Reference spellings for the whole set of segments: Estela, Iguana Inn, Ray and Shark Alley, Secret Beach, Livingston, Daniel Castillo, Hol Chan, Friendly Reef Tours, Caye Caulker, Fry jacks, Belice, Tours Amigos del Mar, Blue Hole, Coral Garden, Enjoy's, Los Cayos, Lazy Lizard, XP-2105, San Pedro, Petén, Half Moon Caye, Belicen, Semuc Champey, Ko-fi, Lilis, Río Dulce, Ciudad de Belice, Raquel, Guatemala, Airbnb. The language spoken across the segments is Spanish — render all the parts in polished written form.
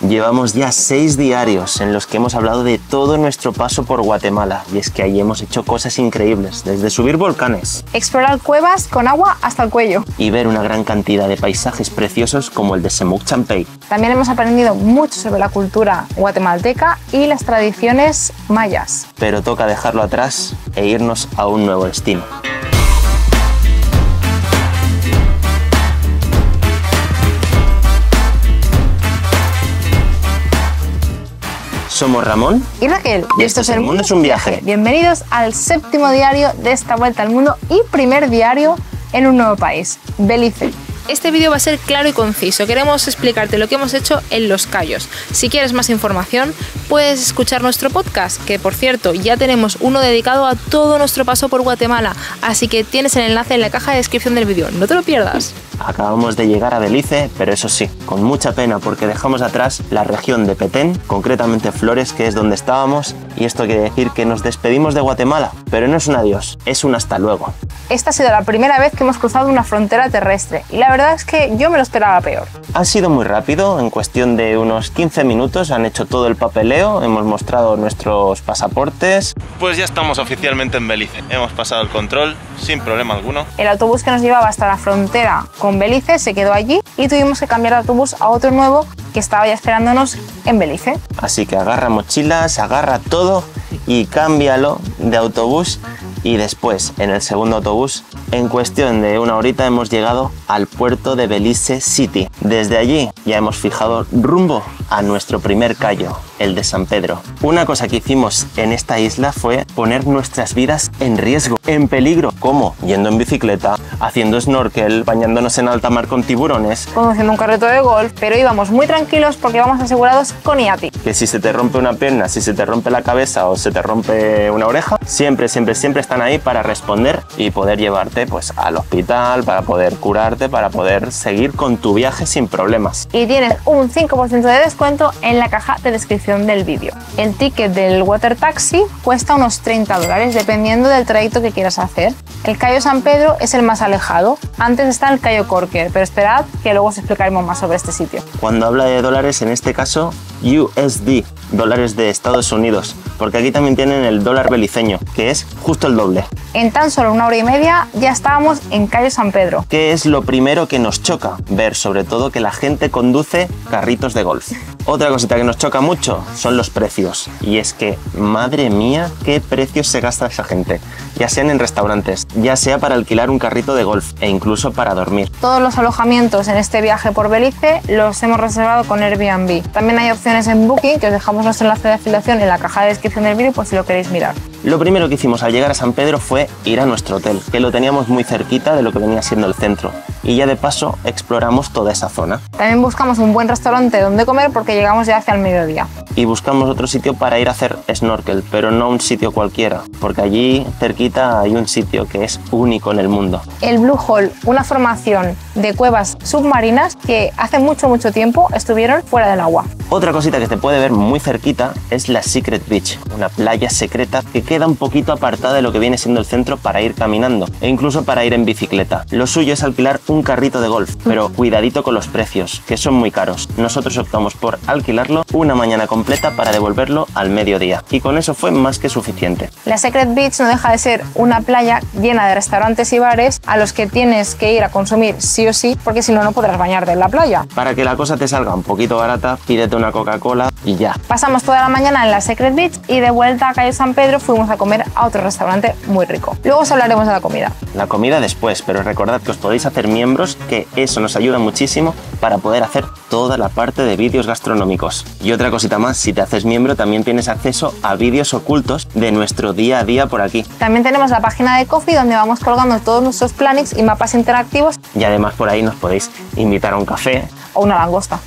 Llevamos ya 6 diarios en los que hemos hablado de todo nuestro paso por Guatemala, y es que ahí hemos hecho cosas increíbles, desde subir volcanes, explorar cuevas con agua hasta el cuello y ver una gran cantidad de paisajes preciosos como el de Semuc Champey. También hemos aprendido mucho sobre la cultura guatemalteca y las tradiciones mayas. Pero toca dejarlo atrás e irnos a un nuevo destino. Somos Ramón y Raquel, y esto es El Mundo es un Viaje. Bienvenidos al 7º diario de esta vuelta al mundo y primer diario en un nuevo país, Belice. Este vídeo va a ser claro y conciso, queremos explicarte lo que hemos hecho en Los Cayos. Si quieres más información, puedes escuchar nuestro podcast, que por cierto, ya tenemos uno dedicado a todo nuestro paso por Guatemala, así que tienes el enlace en la caja de descripción del vídeo, no te lo pierdas. Acabamos de llegar a Belice, pero eso sí, con mucha pena, porque dejamos atrás la región de Petén, concretamente Flores, que es donde estábamos, y esto quiere decir que nos despedimos de Guatemala, pero no es un adiós, es un hasta luego. Esta ha sido la primera vez que hemos cruzado una frontera terrestre, y la verdad es que yo me lo esperaba peor. Ha sido muy rápido, en cuestión de unos 15 minutos han hecho todo el papeleo, hemos mostrado nuestros pasaportes. Pues ya estamos oficialmente en Belice, hemos pasado el control sin problema alguno. El autobús que nos llevaba hasta la frontera con Belice se quedó allí y tuvimos que cambiar de autobús a otro nuevo que estaba ya esperándonos en Belice. Así que agarra mochilas, agarra todo y cámbialo de autobús, y después en el segundo autobús en cuestión de una horita hemos llegado al puerto de Belice City. Desde allí ya hemos fijado rumbo a nuestro primer cayo, el de San Pedro. Una cosa que hicimos en esta isla fue poner nuestras vidas en riesgo, en peligro, como yendo en bicicleta, haciendo snorkel, bañándonos en alta mar con tiburones, conduciendo un carrito de golf, pero íbamos muy tranquilos porque íbamos asegurados con IATI. Que si se te rompe una pierna, si se te rompe la cabeza o se te rompe una oreja, siempre están ahí para responder y poder llevarte pues al hospital, para poder curarte, para poder seguir con tu viaje sin problemas. Y tienes un 5% de descuento en la caja de descripción del vídeo. El ticket del water taxi cuesta unos $30 dependiendo del trayecto que quieras hacer. El Cayo San Pedro es el más alejado, antes está el Caye Caulker, pero esperad que luego os explicaremos más sobre este sitio. Cuando habla de dólares, en este caso USD, dólares de Estados Unidos, porque aquí también tienen el dólar beliceño, que es justo el doble. En tan solo una hora y media ya estábamos en Cayo San Pedro. ¿Qué es lo primero que nos choca? Ver sobre todo que la gente conduce carritos de golf. Otra cosita que nos choca mucho son los precios, y es que, madre mía, qué precios se gasta esa gente, ya sean en restaurantes, ya sea para alquilar un carrito de golf e incluso para dormir. Todos los alojamientos en este viaje por Belice los hemos reservado con Airbnb. También hay opciones en Booking, que os dejamos nuestro enlace de afiliación en la caja de descripción del vídeo por si lo queréis mirar. Lo primero que hicimos al llegar a San Pedro fue ir a nuestro hotel, que lo teníamos muy cerquita de lo que venía siendo el centro, y ya de paso exploramos toda esa zona. También buscamos un buen restaurante donde comer porque llegamos ya hacia el mediodía. Y buscamos otro sitio para ir a hacer snorkel, pero no un sitio cualquiera, porque allí cerquita hay un sitio que es único en el mundo. El Blue Hole, una formación de cuevas submarinas que hace mucho tiempo estuvieron fuera del agua. Otra cosita que se puede ver muy cerquita es la Secret Beach, una playa secreta que queda un poquito apartada de lo que viene siendo el centro para ir caminando e incluso para ir en bicicleta. Lo suyo es alquilar un carrito de golf, pero cuidadito con los precios, que son muy caros. Nosotros optamos por alquilarlo una mañana completa para devolverlo al mediodía, y con eso fue más que suficiente. La Secret Beach no deja de ser una playa llena de restaurantes y bares a los que tienes que ir a consumir sí o sí, porque si no, no podrás bañarte en la playa. Para que la cosa te salga un poquito barata, pídete una Coca-Cola y ya. Pasamos toda la mañana en la Secret Beach y de vuelta a Cayo San Pedro fuimos a comer a otro restaurante muy rico. Luego os hablaremos de la comida. La comida después, pero recordad que os podéis hacer miembros, que eso nos ayuda muchísimo para poder hacer toda la parte de vídeos gastronómicos. Y otra cosita más, si te haces miembro también tienes acceso a vídeos ocultos de nuestro día a día por aquí. También tenemos la página de Ko-fi donde vamos colgando todos nuestros plannings y mapas interactivos. Y además por ahí nos podéis invitar a un café o una langosta.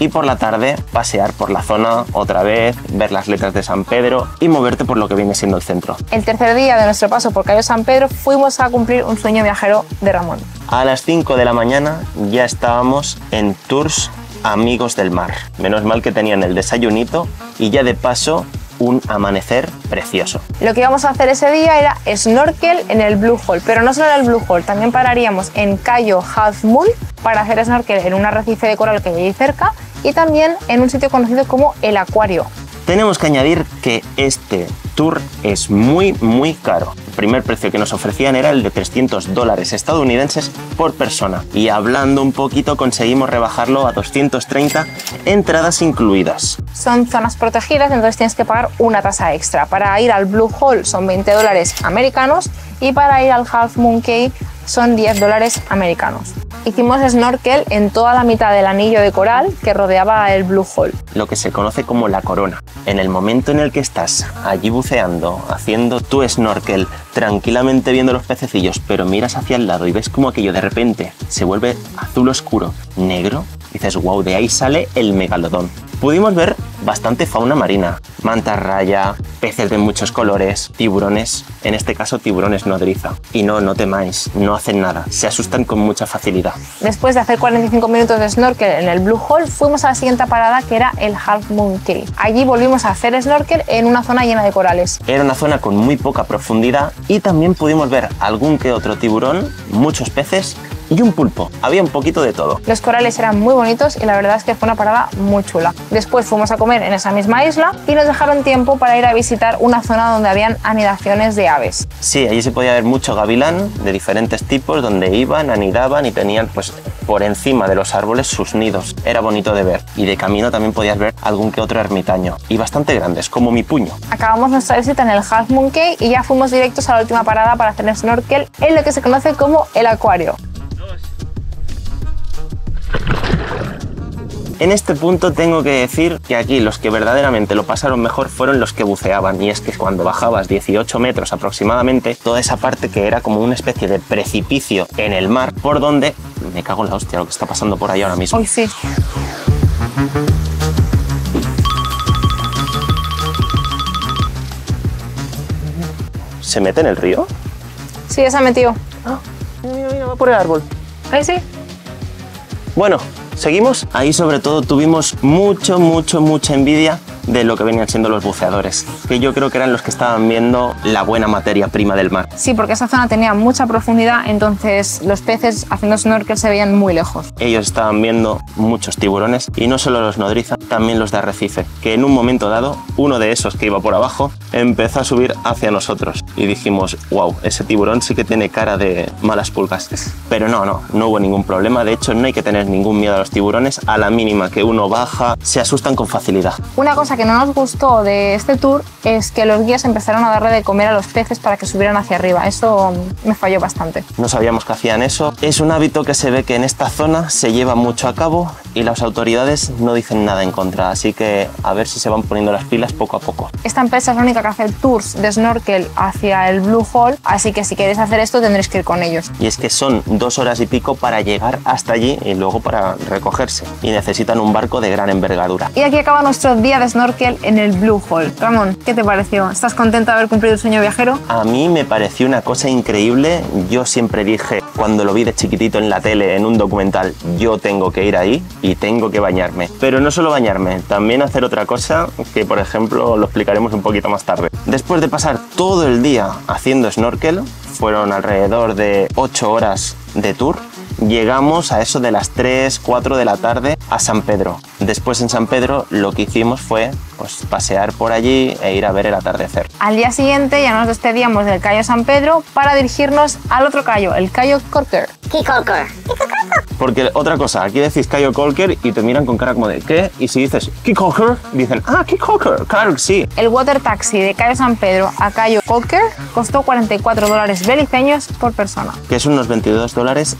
Y por la tarde pasear por la zona otra vez, ver las letras de San Pedro y moverte por lo que viene siendo el centro. El tercer día de nuestro paso por Cayo San Pedro fuimos a cumplir un sueño viajero de Ramón. A las 5 de la mañana ya estábamos en Tours Amigos del Mar. Menos mal que tenían el desayunito y ya de paso un amanecer precioso. Lo que íbamos a hacer ese día era snorkel en el Blue Hole, pero no solo en el Blue Hole, también pararíamos en Cayo Half Moon para hacer snorkel en un arrecife de coral que hay ahí cerca y también en un sitio conocido como El Acuario. Tenemos que añadir que este tour es muy caro. El primer precio que nos ofrecían era el de $300 estadounidenses por persona y hablando un poquito conseguimos rebajarlo a 230, entradas incluidas. Son zonas protegidas, entonces tienes que pagar una tasa extra. Para ir al Blue Hole son $20 americanos y para ir al Half Moon Caye son $10 americanos. Hicimos snorkel en toda la mitad del anillo de coral que rodeaba el Blue Hole. Lo que se conoce como la corona. En el momento en el que estás allí buceando, haciendo tu snorkel, tranquilamente viendo los pececillos, pero miras hacia el lado y ves como aquello de repente se vuelve azul oscuro, negro, dices wow, de ahí sale el megalodón. Pudimos ver bastante fauna marina, mantarraya, peces de muchos colores, tiburones, en este caso tiburones nodriza. Y no temáis, no hacen nada, se asustan con mucha facilidad. Después de hacer 45 minutos de snorkel en el Blue Hole, fuimos a la siguiente parada que era el Half Moon Caye. Allí volvimos a hacer snorkel en una zona llena de corales. Era una zona con muy poca profundidad y también pudimos ver algún que otro tiburón, muchos peces y un pulpo. Había un poquito de todo. Los corales eran muy bonitos y la verdad es que fue una parada muy chula. Después fuimos a comer en esa misma isla y nos dejaron tiempo para ir a visitar una zona donde habían anidaciones de aves. Sí, allí se podía ver mucho gavilán de diferentes tipos donde iban, anidaban y tenían pues por encima de los árboles sus nidos. Era bonito de ver y de camino también podías ver algún que otro ermitaño y bastante grandes, como mi puño. Acabamos nuestra visita en el Half Moon Caye y ya fuimos directos a la última parada para hacer snorkel en lo que se conoce como el acuario. En este punto tengo que decir que aquí los que verdaderamente lo pasaron mejor fueron los que buceaban, y es que cuando bajabas 18 metros aproximadamente, toda esa parte que era como una especie de precipicio en el mar, por donde... Me cago en la hostia lo que está pasando por ahí ahora mismo. Hoy sí. ¿Se mete en el río? Sí, ya se ha metido. Ah, mira, va por el árbol. Ahí sí. Bueno. ¿Seguimos? Ahí sobre todo tuvimos mucha envidia de lo que venían siendo los buceadores, que yo creo que eran los que estaban viendo la buena materia prima del mar. Sí, porque esa zona tenía mucha profundidad, entonces los peces haciendo snorkel se veían muy lejos. Ellos estaban viendo muchos tiburones, y no solo los nodriza, también los de arrecife, que en un momento dado, uno de esos que iba por abajo, empezó a subir hacia nosotros. Y dijimos, wow, ese tiburón sí que tiene cara de malas pulgas. Pero no hubo ningún problema, de hecho no hay que tener ningún miedo a los tiburones, a la mínima que uno baja, se asustan con facilidad. Una cosa que no nos gustó de este tour es que los guías empezaron a darle de comer a los peces para que subieran hacia arriba. Eso me falló bastante. No sabíamos que hacían eso. Es un hábito que se ve que en esta zona se lleva mucho a cabo y las autoridades no dicen nada en contra, así que a ver si se van poniendo las pilas poco a poco. Esta empresa es la única que hace tours de snorkel hacia el Blue Hole, así que si queréis hacer esto tendréis que ir con ellos. Y es que son 2 horas y pico para llegar hasta allí y luego para recogerse, y necesitan un barco de gran envergadura. Y aquí acaba nuestro día de snorkel en el Blue Hole. Ramón, ¿qué te pareció? ¿Estás contento de haber cumplido el sueño viajero? A mí me pareció una cosa increíble. Yo siempre dije, cuando lo vi de chiquitito en la tele, en un documental, yo tengo que ir ahí y tengo que bañarme. Pero no solo bañarme, también hacer otra cosa que, por ejemplo, lo explicaremos un poquito más tarde. Después de pasar todo el día haciendo snorkel, fueron alrededor de 8 horas de tour, llegamos a eso de las 3, 4 de la tarde a San Pedro. Después en San Pedro lo que hicimos fue pues, pasear por allí e ir a ver el atardecer. Al día siguiente ya nos despedíamos del Cayo San Pedro para dirigirnos al otro cayo, el Caye Caulker. Caye Caulker. Porque otra cosa, aquí decís Caye Caulker y te miran con cara como de ¿qué? Y si dices Caye Caulker, dicen ah, Caye Caulker, claro que sí. El water taxi de Cayo San Pedro a Caye Caulker costó $44 beliceños por persona. Que es unos $22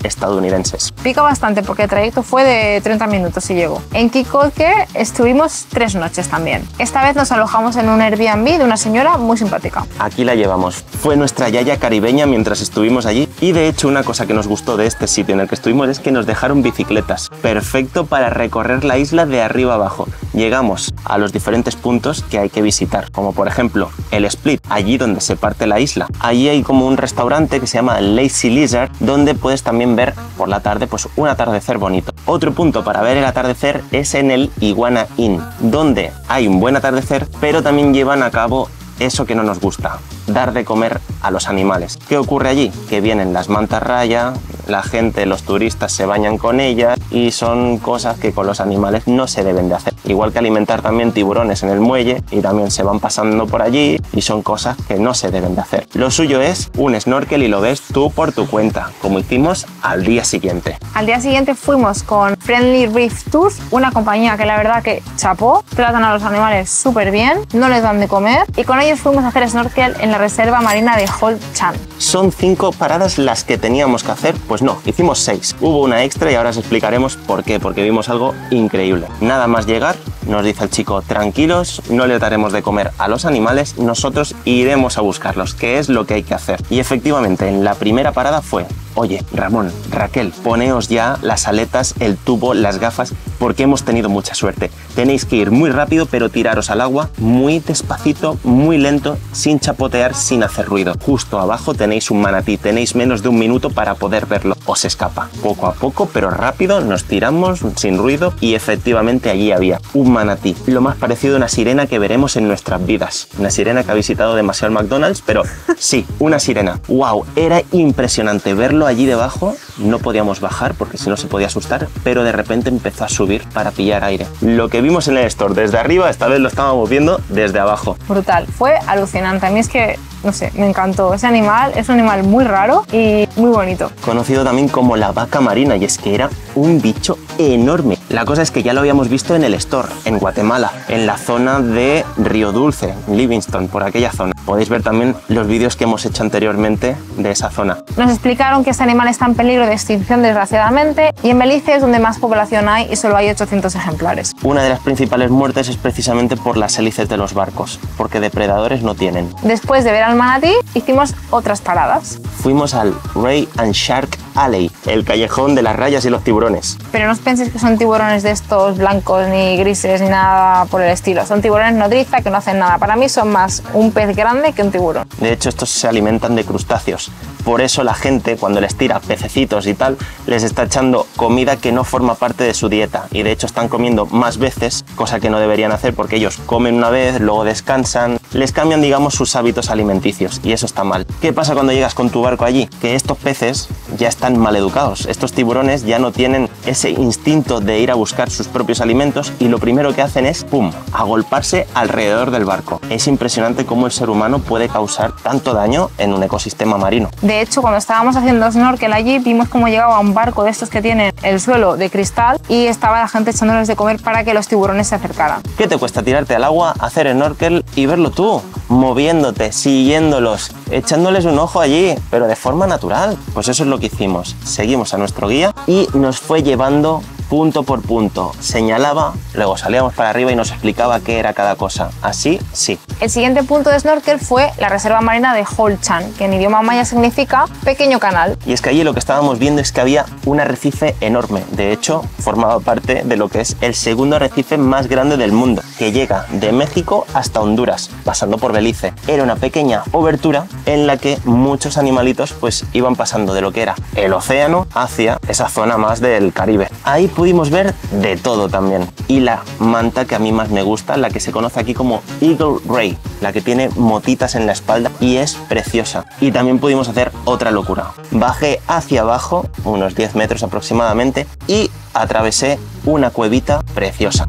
estadounidenses. Pica bastante porque el trayecto fue de 30 minutos y llegó. En Caye Caulker estuvimos 3 noches también. Esta vez nos alojamos en un Airbnb de una señora muy simpática. Aquí la llevamos. Fue nuestra yaya caribeña mientras estuvimos allí y de hecho una cosa que nos gustó de este sitio en el que estuvimos es que nos dejaron bicicletas. Perfecto para recorrer la isla de arriba abajo. Llegamos a los diferentes puntos que hay que visitar, como por ejemplo el Split, allí donde se parte la isla. Allí hay como un restaurante que se llama Lazy Lizard, donde puedes también ver por la tarde pues un atardecer bonito. Otro punto para ver el atardecer es en el Iguana Inn, donde hay un buen atardecer, pero también llevan a cabo eso que no nos gusta, dar de comer a los animales. ¿Qué ocurre allí? Que vienen las mantarrayas, la gente, los turistas se bañan con ellas y son cosas que con los animales no se deben de hacer. Igual que alimentar también tiburones en el muelle y también se van pasando por allí y son cosas que no se deben de hacer. Lo suyo es un snorkel y lo ves tú por tu cuenta, como hicimos al día siguiente. Al día siguiente fuimos con Friendly Reef Tours, una compañía que la verdad que chapó, tratan a los animales súper bien, no les dan de comer y con ellos fuimos a hacer snorkel en la reserva marina de Hol Chan. Son 5 paradas las que teníamos que hacer, pues no, hicimos 6. Hubo una extra y ahora os explicaremos por qué, porque vimos algo increíble. Nada más llegar, nos dice el chico, tranquilos, no le daremos de comer a los animales, nosotros iremos a buscarlos, que es lo que hay que hacer. Y efectivamente, en la primera parada fue, oye, Ramón, Raquel, poneos ya las aletas, el tubo, las gafas, porque hemos tenido mucha suerte. Tenéis que ir muy rápido, pero tiraros al agua muy despacito, muy lento, sin chapotear, sin hacer ruido. Justo abajo tenéis un manatí, tenéis menos de un minuto para poder verlo. Os escapa. Poco a poco, pero rápido, nos tiramos sin ruido y efectivamente allí había un manatí. Lo más parecido a una sirena que veremos en nuestras vidas. Una sirena que ha visitado demasiado el McDonald's, pero sí, una sirena. ¡Wow! Era impresionante verlo allí debajo, no podíamos bajar porque si no se podía asustar, pero de repente empezó a subir para pillar aire. Lo que vimos en el store desde arriba, esta vez lo estábamos viendo desde abajo. Brutal, fue alucinante. A mí es que, no sé, me encantó. Ese animal es un animal muy raro y muy bonito. Conocido también como la vaca marina, y es que era un bicho enorme. La cosa es que ya lo habíamos visto en el store, en Guatemala, en la zona de Río Dulce, Livingston, por aquella zona. Podéis ver también los vídeos que hemos hecho anteriormente de esa zona. Nos explicaron que este animal está en peligro de extinción, desgraciadamente, y en Belice es donde más población hay y solo hay 800 ejemplares. Una de las principales muertes es precisamente por las hélices de los barcos, porque depredadores no tienen. Después de ver al manatí, hicimos otras paradas. Fuimos al Ray and Shark Alley, el callejón de las rayas y los tiburones. Pero no os penséis que son tiburones de estos blancos, ni grises, ni nada por el estilo. Son tiburones nodriza que no hacen nada. Para mí son más un pez grande que un tiburón. De hecho, estos se alimentan de crustáceos. Por eso la gente, cuando les tira pececitos y tal, les está echando comida que no forma parte de su dieta. Y de hecho están comiendo más veces, cosa que no deberían hacer porque ellos comen una vez, luego descansan, les cambian, digamos, sus hábitos alimenticios y eso está mal. ¿Qué pasa cuando llegas con tu barco allí? Que estos peces ya están mal educados. Estos tiburones ya no tienen ese instinto de ir a buscar sus propios alimentos y lo primero que hacen es, ¡pum!, agolparse alrededor del barco. Es impresionante cómo el ser humano puede causar tanto daño en un ecosistema marino. De hecho, cuando estábamos haciendo snorkel allí, vimos cómo llegaba un barco de estos que tienen el suelo de cristal y estaba la gente echándoles de comer para que los tiburones se acercaran. ¿Qué te cuesta tirarte al agua, hacer snorkel y verlo tú, moviéndote, siguiéndolos, echándoles un ojo allí, pero de forma natural? Pues eso es lo que hicimos. Seguimos a nuestro guía y nos fue llevando punto por punto. Señalaba, luego salíamos para arriba y nos explicaba qué era cada cosa. Así, sí. El siguiente punto de snorkel fue la reserva marina de Hol Chan, que en idioma maya significa pequeño canal. Y es que allí lo que estábamos viendo es que había un arrecife enorme. De hecho, formaba parte de lo que es el segundo arrecife más grande del mundo, que llega de México hasta Honduras, pasando por Belice. Era una pequeña obertura en la que muchos animalitos pues iban pasando de lo que era el océano hacia esa zona más del Caribe. Ahí pudimos ver de todo también. Y la manta que a mí más me gusta, la que se conoce aquí como Eagle Ray, la que tiene motitas en la espalda y es preciosa. Y también pudimos hacer otra locura. Bajé hacia abajo, unos 10 metros aproximadamente, y atravesé una cuevita preciosa.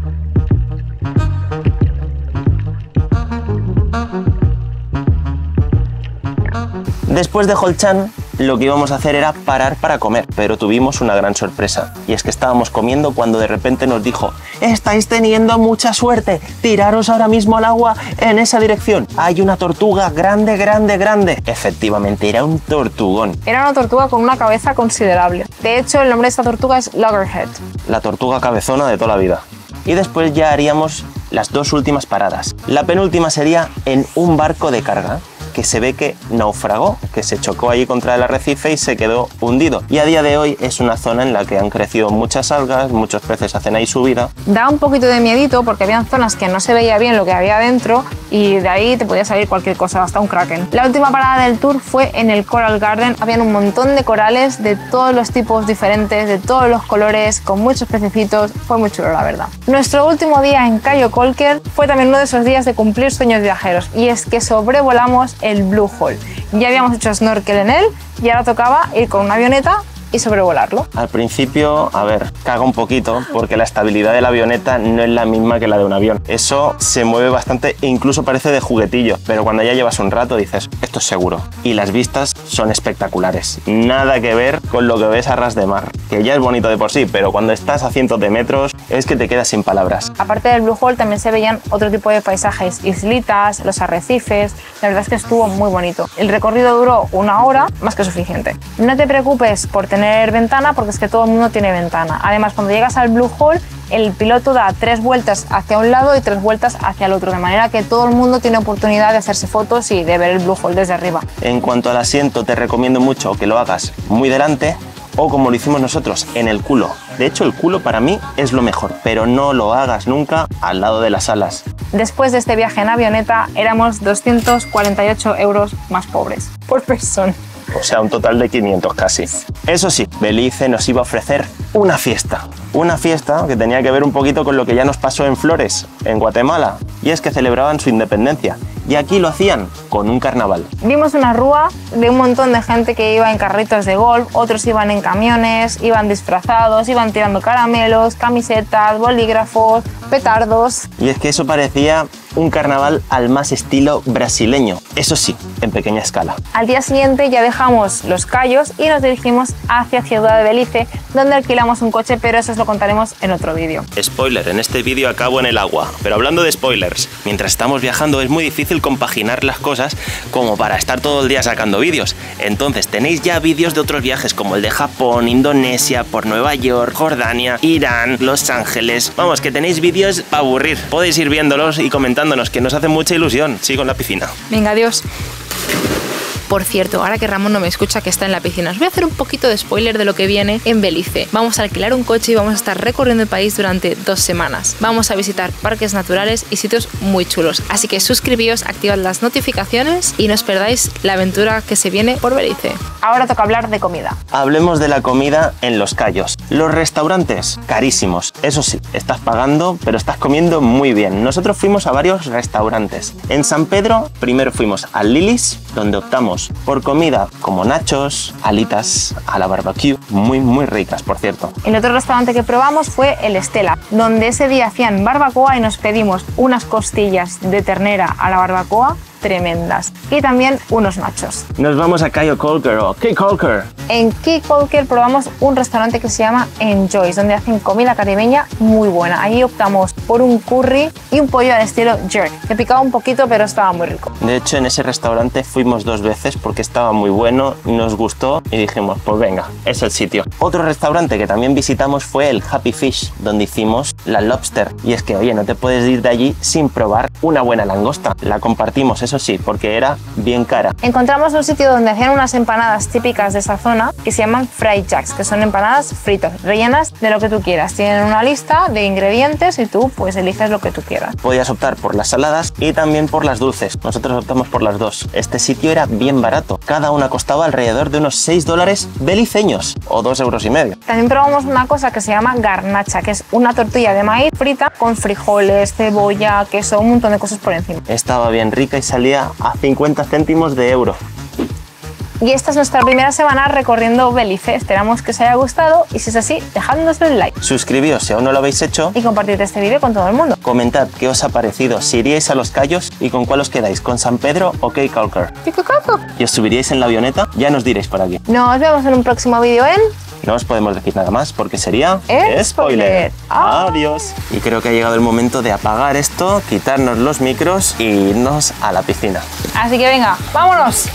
Después de Hol Chan, lo que íbamos a hacer era parar para comer, pero tuvimos una gran sorpresa. Y es que estábamos comiendo cuando de repente nos dijo, estáis teniendo mucha suerte, tiraros ahora mismo al agua en esa dirección. Hay una tortuga grande, grande, grande. Efectivamente, era un tortugón. Era una tortuga con una cabeza considerable. De hecho, el nombre de esta tortuga es Loggerhead. La tortuga cabezona de toda la vida. Y después ya haríamos las dos últimas paradas. La penúltima sería en un barco de carga, que se ve que naufragó, que se chocó allí contra el arrecife y se quedó hundido. Y a día de hoy es una zona en la que han crecido muchas algas, muchos peces hacen ahí su vida. Da un poquito de miedito porque había zonas que no se veía bien lo que había dentro y de ahí te podía salir cualquier cosa, hasta un kraken. La última parada del tour fue en el Coral Garden. Habían un montón de corales de todos los tipos diferentes, de todos los colores, con muchos pececitos. Fue muy chulo, la verdad. Nuestro último día en Caye Caulker fue también uno de esos días de cumplir sueños viajeros, y es que sobrevolamos el Blue Hole. Ya habíamos hecho snorkel en él y ahora tocaba ir con una avioneta y sobrevolarlo. Al principio, a ver, caga un poquito porque la estabilidad de la avioneta no es la misma que la de un avión. Eso se mueve bastante e incluso parece de juguetillo, pero cuando ya llevas un rato dices, esto es seguro. Y las vistas son espectaculares. Nada que ver con lo que ves a ras de mar, que ya es bonito de por sí, pero cuando estás a cientos de metros es que te quedas sin palabras. Aparte del Blue Hole también se veían otro tipo de paisajes, islitas, los arrecifes. La verdad es que estuvo muy bonito. El recorrido duró una hora, más que suficiente. No te preocupes por tener ventana porque es que todo el mundo tiene ventana. Además, cuando llegas al Blue Hole, el piloto da 3 vueltas hacia un lado y 3 vueltas hacia el otro, de manera que todo el mundo tiene oportunidad de hacerse fotos y de ver el Blue Hole desde arriba. En cuanto al asiento, te recomiendo mucho que lo hagas muy delante o, como lo hicimos nosotros, en el culo. De hecho, el culo para mí es lo mejor, pero no lo hagas nunca al lado de las alas. Después de este viaje en avioneta, éramos 248 euros más pobres por persona. O sea, un total de 500 casi. Eso sí, Belice nos iba a ofrecer una fiesta. Una fiesta que tenía que ver un poquito con lo que ya nos pasó en Flores, en Guatemala. Y es que celebraban su independencia. Y aquí lo hacían con un carnaval. Vimos una rúa de un montón de gente que iba en carritos de golf, otros iban en camiones, iban disfrazados, iban tirando caramelos, camisetas, bolígrafos, petardos. Y es que eso parecía un carnaval al más estilo brasileño, eso sí, en pequeña escala. Al día siguiente ya dejamos Los Cayos y nos dirigimos hacia Ciudad de Belice, donde alquilamos un coche, pero eso os lo contaremos en otro vídeo. Spoiler, en este vídeo acabo en el agua. Pero hablando de spoilers, mientras estamos viajando es muy difícil compaginar las cosas como para estar todo el día sacando vídeos. Entonces tenéis ya vídeos de otros viajes como el de Japón, Indonesia, por Nueva York, Jordania, Irán, Los Ángeles. Vamos, que tenéis vídeos para aburrir. Podéis ir viéndolos y comentar, que nos hace mucha ilusión. Sigo en la piscina. Venga, adiós. Por cierto, ahora que Ramón no me escucha, que está en la piscina, os voy a hacer un poquito de spoiler de lo que viene en Belice. Vamos a alquilar un coche y vamos a estar recorriendo el país durante 2 semanas. Vamos a visitar parques naturales y sitios muy chulos. Así que suscribíos, activad las notificaciones y no os perdáis la aventura que se viene por Belice. Ahora toca hablar de comida. Hablemos de la comida en Los Cayos. Los restaurantes, carísimos. Eso sí, estás pagando, pero estás comiendo muy bien. Nosotros fuimos a varios restaurantes. En San Pedro, primero fuimos al Lilis, donde optamos por comida como nachos, alitas a la barbecue, muy ricas, por cierto. El otro restaurante que probamos fue el Estela, donde ese día hacían barbacoa y nos pedimos unas costillas de ternera a la barbacoa tremendas y también unos nachos. Nos vamos a Caye Caulker o Caye Caulker. En Caye Caulker probamos un restaurante que se llama Enjoy's, donde hacen comida caribeña muy buena. Allí optamos por un curry y un pollo al estilo jerk, que picaba un poquito pero estaba muy rico. De hecho, en ese restaurante fuimos 2 veces porque estaba muy bueno, nos gustó y dijimos, pues venga, es el sitio. Otro restaurante que también visitamos fue el Happy Fish, donde hicimos la lobster. Y es que, oye, no te puedes ir de allí sin probar una buena langosta. La compartimos, eso sí, porque era bien cara. Encontramos un sitio donde hacían unas empanadas típicas de esa zona que se llaman Fry jacks, que son empanadas fritas, rellenas de lo que tú quieras. Tienen una lista de ingredientes y tú pues eliges lo que tú quieras. Podías optar por las saladas y también por las dulces. Nosotros optamos por las dos. Este sitio era bien barato. Cada una costaba alrededor de unos 6 dólares beliceños o 2,5 euros. También probamos una cosa que se llama garnacha, que es una tortilla de maíz frita con frijoles, cebolla, queso, un montón de cosas por encima. Estaba bien rica y salía a 50 céntimos de euro. Y esta es nuestra primera semana recorriendo Belice. Esperamos que os haya gustado y si es así, dejadnos un like. Suscribíos si aún no lo habéis hecho. Y compartid este vídeo con todo el mundo. Comentad qué os ha parecido, si iríais a Los Cayos y con cuál os quedáis, con San Pedro o Caye Caulker. ¿Y os subiríais en la avioneta? Ya nos diréis por aquí. Nos vemos en un próximo vídeo en... No os podemos decir nada más porque sería... ¡Spoiler! ¡Adiós! Y creo que ha llegado el momento de apagar esto, quitarnos los micros e irnos a la piscina. Así que venga, ¡vámonos!